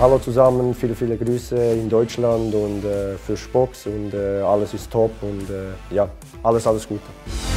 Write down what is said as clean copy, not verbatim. Hallo zusammen, viele, viele Grüße in Deutschland und für Spox und alles ist top und ja, alles Gute.